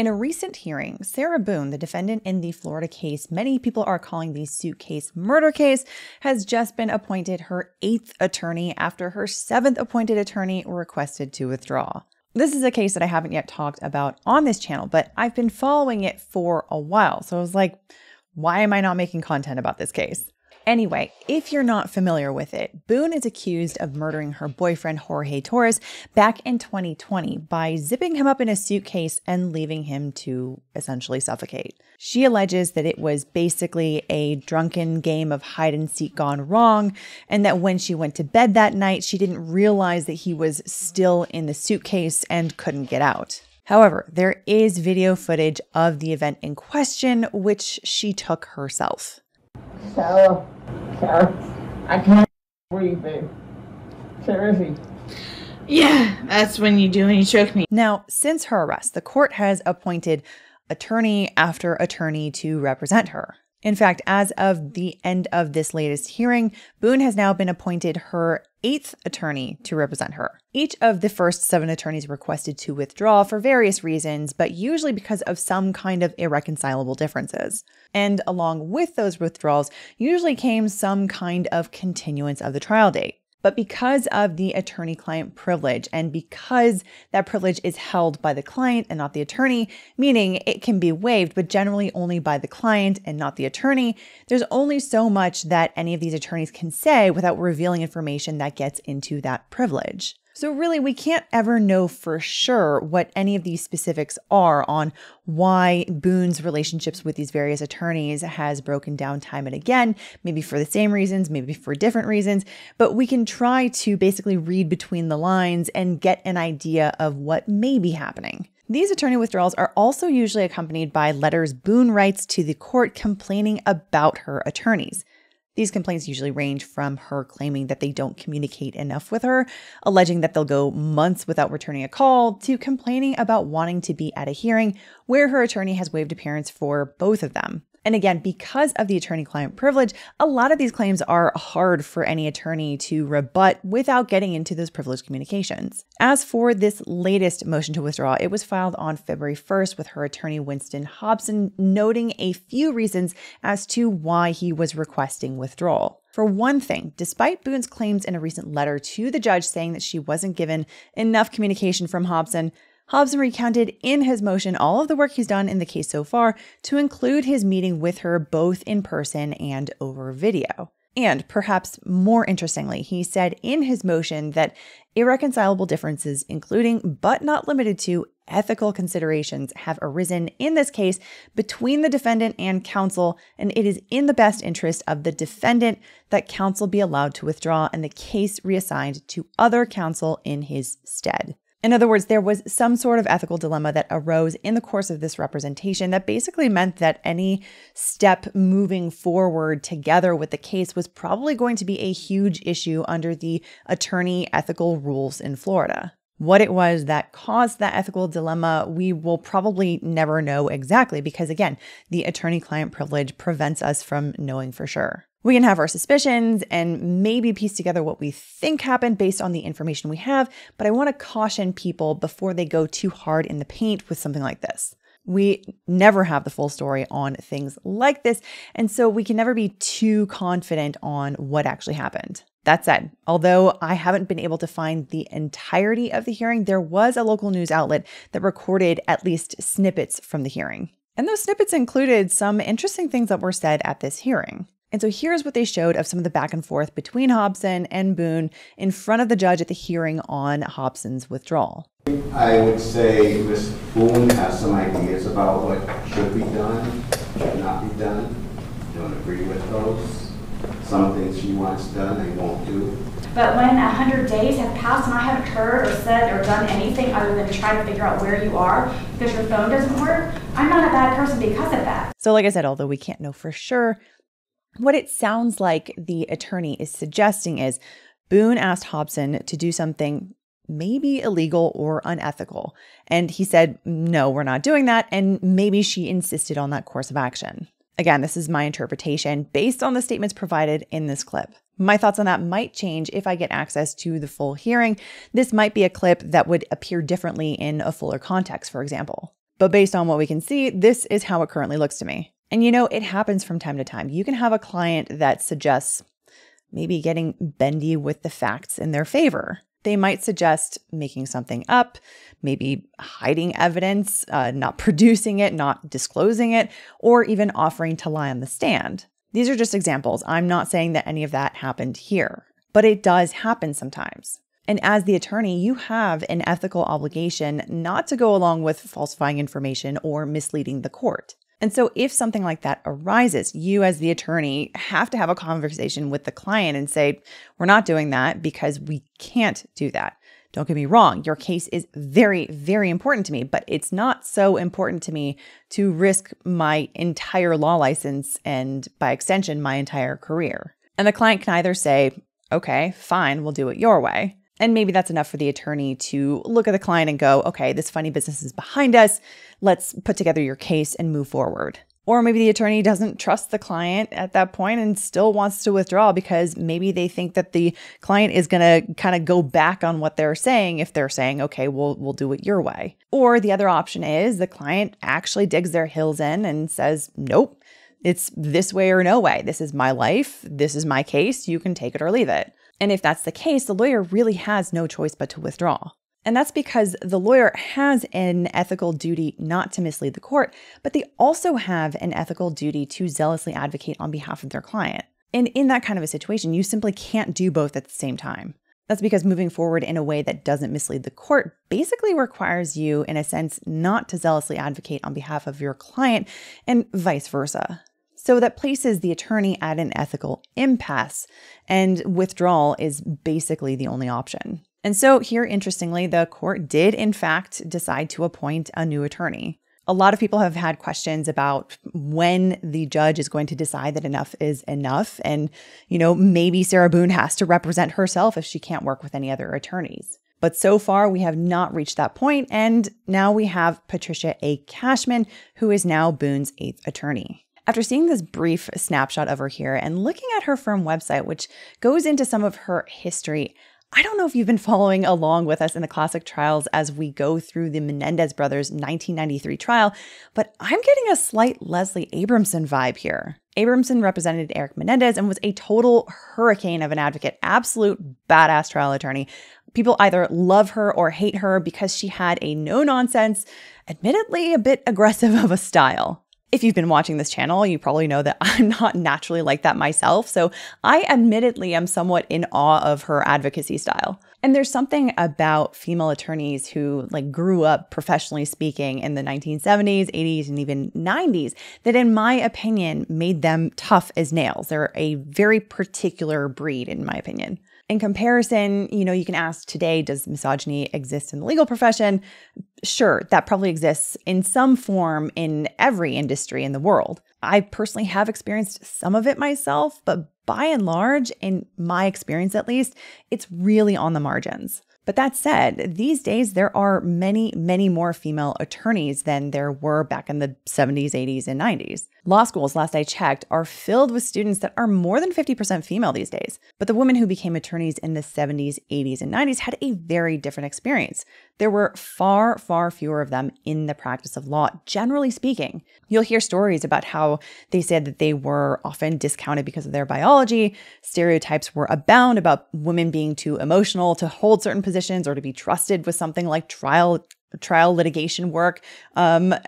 In a recent hearing, Sarah Boone, the defendant in the Florida case many people are calling the Suitcase Murder Case, has just been appointed her 8th attorney after her 7th appointed attorney requested to withdraw. This is a case that I haven't yet talked about on this channel, but I've been following it for a while, so I was like, why am I not making content about this case? Anyway, if you're not familiar with it, Boone is accused of murdering her boyfriend Jorge Torres back in 2020 by zipping him up in a suitcase and leaving him to essentially suffocate. She alleges that it was basically a drunken game of hide and seek gone wrong, and that when she went to bed that night, she didn't realize that he was still in the suitcase and couldn't get out. However, there is video footage of the event in question, which she took herself. Sarah, I can't breathe, babe. Seriously. Yeah, that's when you do when you choke me. Now, since her arrest, the court has appointed attorney after attorney to represent her. In fact, as of the end of this latest hearing, Boone has now been appointed her 8th attorney to represent her. Each of the first 7 attorneys requested to withdraw for various reasons, but usually because of some kind of irreconcilable differences. And along with those withdrawals usually came some kind of continuance of the trial date. But because of the attorney-client privilege, and because that privilege is held by the client and not the attorney, meaning it can be waived, but generally only by the client and not the attorney, there's only so much that any of these attorneys can say without revealing information that gets into that privilege. So really, we can't ever know for sure what any of these specifics are on why Boone's relationships with these various attorneys has broken down time and again, maybe for the same reasons, maybe for different reasons, but we can try to basically read between the lines and get an idea of what may be happening. These attorney withdrawals are also usually accompanied by letters Boone writes to the court complaining about her attorneys. These complaints usually range from her claiming that they don't communicate enough with her, alleging that they'll go months without returning a call, to complaining about wanting to be at a hearing where her attorney has waived appearance for both of them. And again, because of the attorney-client privilege, a lot of these claims are hard for any attorney to rebut without getting into those privileged communications. As for this latest motion to withdraw, it was filed on February 1st with her attorney Winston Hobson, noting a few reasons as to why he was requesting withdrawal. For one thing, despite Boone's claims in a recent letter to the judge saying that she wasn't given enough communication from Hobson, Hobson recounted in his motion all of the work he's done in the case so far, to include his meeting with her both in person and over video. And perhaps more interestingly, he said in his motion that irreconcilable differences, including but not limited to ethical considerations, have arisen in this case between the defendant and counsel, and it is in the best interest of the defendant that counsel be allowed to withdraw and the case reassigned to other counsel in his stead. In other words, there was some sort of ethical dilemma that arose in the course of this representation that basically meant that any step moving forward together with the case was probably going to be a huge issue under the attorney ethical rules in Florida. What it was that caused that ethical dilemma, we will probably never know exactly because, again, the attorney-client privilege prevents us from knowing for sure. We can have our suspicions and maybe piece together what we think happened based on the information we have, but I want to caution people before they go too hard in the paint with something like this. We never have the full story on things like this, and so we can never be too confident on what actually happened. That said, although I haven't been able to find the entirety of the hearing, there was a local news outlet that recorded at least snippets from the hearing. And those snippets included some interesting things that were said at this hearing. And so here's what they showed of some of the back and forth between Hobson and Boone in front of the judge at the hearing on Hobson's withdrawal. I would say Ms. Boone has some ideas about what should be done, should not be done. Don't agree with those. Some things she wants done, they won't do. But when 100 days have passed and I haven't heard or said or done anything other than try to figure out where you are because your phone doesn't work, I'm not a bad person because of that. So like I said, although we can't know for sure, what it sounds like the attorney is suggesting is Boone asked Hobson to do something maybe illegal or unethical. And he said, no, we're not doing that. And maybe she insisted on that course of action. Again, this is my interpretation based on the statements provided in this clip. My thoughts on that might change if I get access to the full hearing. This might be a clip that would appear differently in a fuller context, for example. But based on what we can see, this is how it currently looks to me. And you know, it happens from time to time. You can have a client that suggests maybe getting bendy with the facts in their favor. They might suggest making something up, maybe hiding evidence, not producing it, not disclosing it, or even offering to lie on the stand. These are just examples. I'm not saying that any of that happened here, but it does happen sometimes. And as the attorney, you have an ethical obligation not to go along with falsifying information or misleading the court. And so if something like that arises, you as the attorney have to have a conversation with the client and say, we're not doing that because we can't do that. Don't get me wrong. Your case is very, very important to me, but it's not so important to me to risk my entire law license and by extension, my entire career. And the client can either say, okay, fine, we'll do it your way. And maybe that's enough for the attorney to look at the client and go, okay, this funny business is behind us. Let's put together your case and move forward. Or maybe the attorney doesn't trust the client at that point and still wants to withdraw because maybe they think that the client is going to kind of go back on what they're saying if they're saying, okay, we'll do it your way. Or the other option is the client actually digs their heels in and says, nope, it's this way or no way. This is my life. This is my case. You can take it or leave it. And if that's the case, the lawyer really has no choice but to withdraw. And that's because the lawyer has an ethical duty not to mislead the court, but they also have an ethical duty to zealously advocate on behalf of their client. And in that kind of a situation, you simply can't do both at the same time. That's because moving forward in a way that doesn't mislead the court basically requires you, in a sense, not to zealously advocate on behalf of your client and vice versa. So that places the attorney at an ethical impasse, and withdrawal is basically the only option. And so here, interestingly, the court did in fact decide to appoint a new attorney. A lot of people have had questions about when the judge is going to decide that enough is enough, and you know, maybe Sarah Boone has to represent herself if she can't work with any other attorneys. But so far, we have not reached that point, and now we have Patricia A. Cashman, who is now Boone's 8th attorney. After seeing this brief snapshot of her here and looking at her firm website, which goes into some of her history, I don't know if you've been following along with us in the classic trials as we go through the Menendez brothers' 1993 trial, but I'm getting a slight Leslie Abramson vibe here. Abramson represented Eric Menendez and was a total hurricane of an advocate, absolute badass trial attorney. People either love her or hate her because she had a no-nonsense, admittedly a bit aggressive of a style. If you've been watching this channel, you probably know that I'm not naturally like that myself, so I admittedly am somewhat in awe of her advocacy style. And there's something about female attorneys who like grew up professionally speaking in the 1970s, 80s, and even 90s that in my opinion made them tough as nails. They're a very particular breed in my opinion. In comparison, you know, you can ask today, does misogyny exist in the legal profession? Sure, that probably exists in some form in every industry in the world. I personally have experienced some of it myself, but by and large, in my experience at least, it's really on the margins. But that said, these days there are many, many more female attorneys than there were back in the 70s, 80s, and 90s. Law schools, last I checked, are filled with students that are more than 50% female these days. But the women who became attorneys in the 70s, 80s, and 90s had a very different experience. There were far, far fewer of them in the practice of law, generally speaking. You'll hear stories about how they said that they were often discounted because of their biology. Stereotypes were abound about women being too emotional to hold certain positions or to be trusted with something like trial litigation work,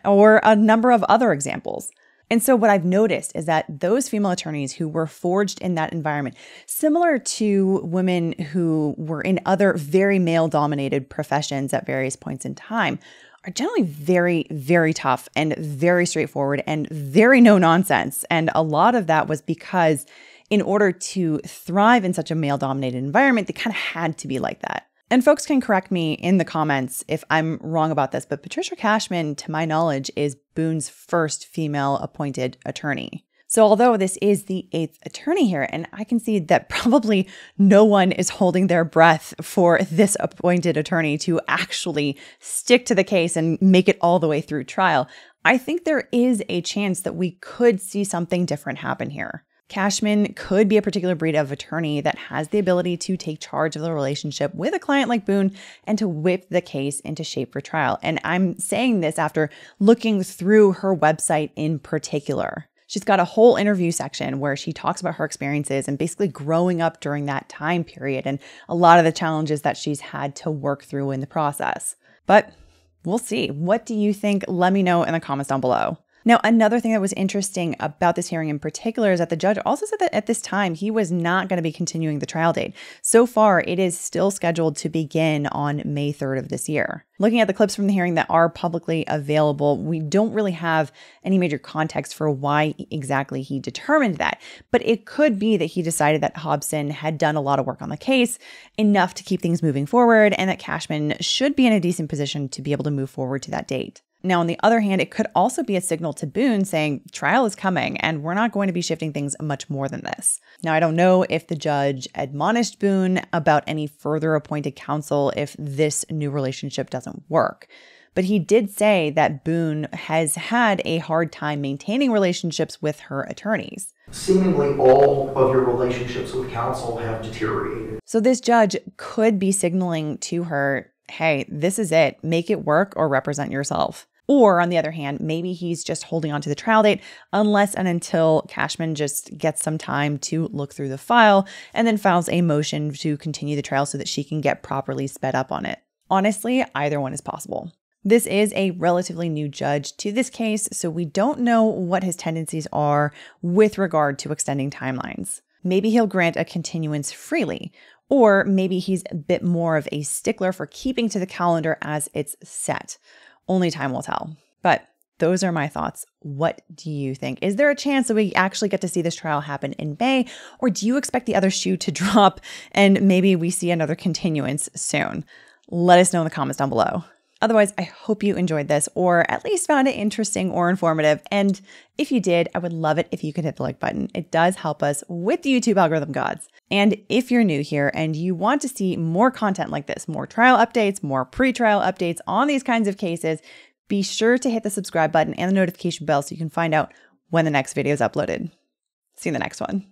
or a number of other examples. And so what I've noticed is that those female attorneys who were forged in that environment, similar to women who were in other very male-dominated professions at various points in time, are generally very, very tough and very straightforward and very no-nonsense. And a lot of that was because in order to thrive in such a male-dominated environment, they kind of had to be like that. And folks can correct me in the comments if I'm wrong about this, but Patricia Cashman, to my knowledge, is Boone's first female appointed attorney. So although this is the 8th attorney here, and I can see that probably no one is holding their breath for this appointed attorney to actually stick to the case and make it all the way through trial, I think there is a chance that we could see something different happen here. Cashman could be a particular breed of attorney that has the ability to take charge of the relationship with a client like Boone and to whip the case into shape for trial. And I'm saying this after looking through her website in particular. She's got a whole interview section where she talks about her experiences and basically growing up during that time period and a lot of the challenges that she's had to work through in the process. But we'll see. What do you think? Let me know in the comments down below. Now, another thing that was interesting about this hearing in particular is that the judge also said that at this time, he was not going to be continuing the trial date. So far, it is still scheduled to begin on May 3rd of this year. Looking at the clips from the hearing that are publicly available, we don't really have any major context for why exactly he determined that. But it could be that he decided that Hobson had done a lot of work on the case, enough to keep things moving forward, and that Cashman should be in a decent position to be able to move forward to that date. Now, on the other hand, it could also be a signal to Boone saying trial is coming and we're not going to be shifting things much more than this. Now, I don't know if the judge admonished Boone about any further appointed counsel if this new relationship doesn't work. But he did say that Boone has had a hard time maintaining relationships with her attorneys. Seemingly all of your relationships with counsel have deteriorated. So this judge could be signaling to her, hey, this is it. Make it work or represent yourself. Or on the other hand, maybe he's just holding on to the trial date unless and until Cashman just gets some time to look through the file and then files a motion to continue the trial so that she can get properly sped up on it. Honestly, either one is possible. This is a relatively new judge to this case, so we don't know what his tendencies are with regard to extending timelines. Maybe he'll grant a continuance freely, or maybe he's a bit more of a stickler for keeping to the calendar as it's set. Only time will tell. But those are my thoughts. What do you think? Is there a chance that we actually get to see this trial happen in May? Or do you expect the other shoe to drop and maybe we see another continuance soon? Let us know in the comments down below. Otherwise, I hope you enjoyed this or at least found it interesting or informative. And if you did, I would love it if you could hit the like button. It does help us with the YouTube algorithm gods. And if you're new here and you want to see more content like this, more trial updates, more pre-trial updates on these kinds of cases, be sure to hit the subscribe button and the notification bell so you can find out when the next video is uploaded. See you in the next one.